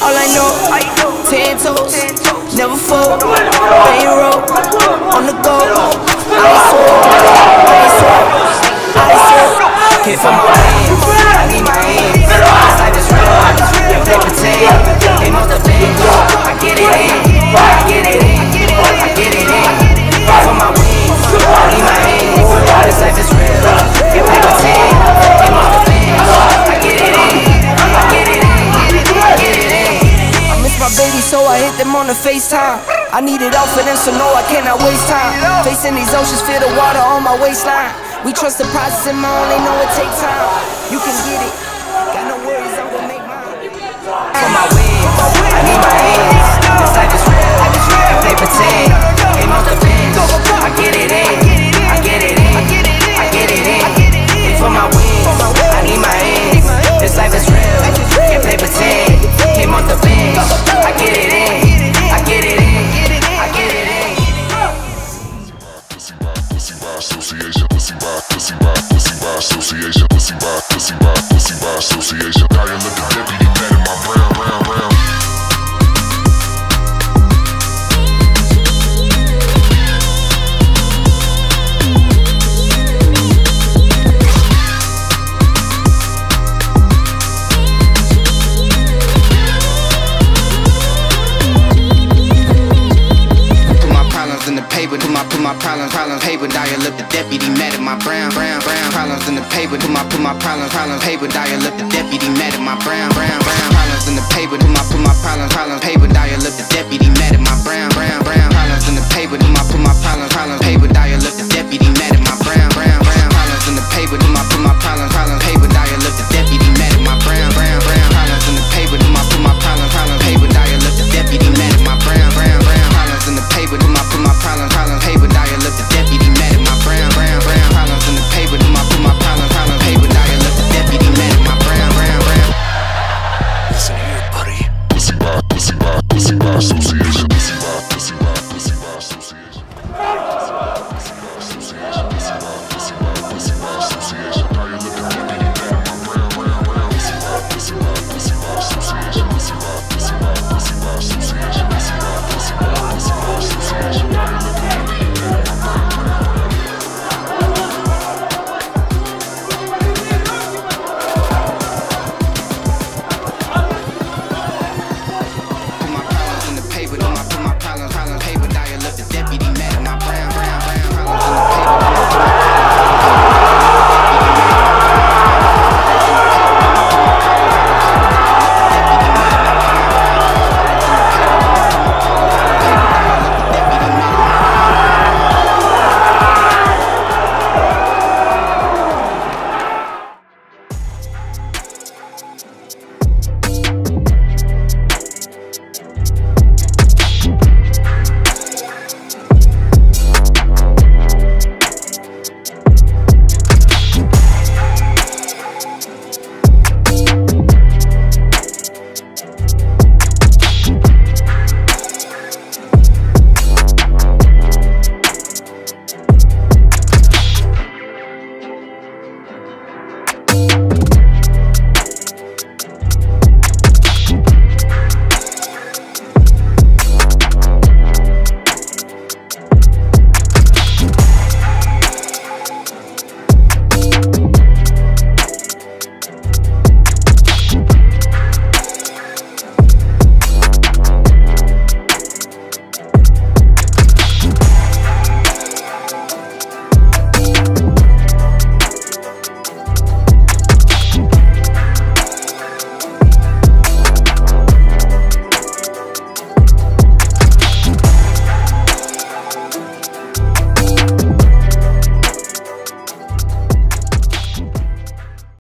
All I know, 10 toes, never fold. Bankroll, on the go. I can't find my hands, I need my hands. This life is real, if they pretend, they must have been. I get it in, I get it in, I get it in. Fight for my wings, I need my hands. This life is real, if they pretend, they must have been. I get it in, I get it in, I get it in. I miss my baby, so I hit them on the FaceTime. I need it all for them, so no, I cannot waste time. Facing these oceans, feel the water on my waistline. We trust the process and my own, they know it takes time. You can get it, got no worries, I'm gonna make mine. For my wings, I need my hands. This life is real, if they pretend, they must have been. I get it in, I get it in, I get it in. And for my wings, I need my hands. This life is real, if they pretend, they must have been. I get it in. Association, association, association. Now you're looking deputy man in my round. Put my problems, paper, dial up the deputy, mad at my brown. Problems in the paper, put my problems, paper, dial up the deputy, mad at my brown. Problems in the paper, put my problems, paper, dial up the deputy, mad.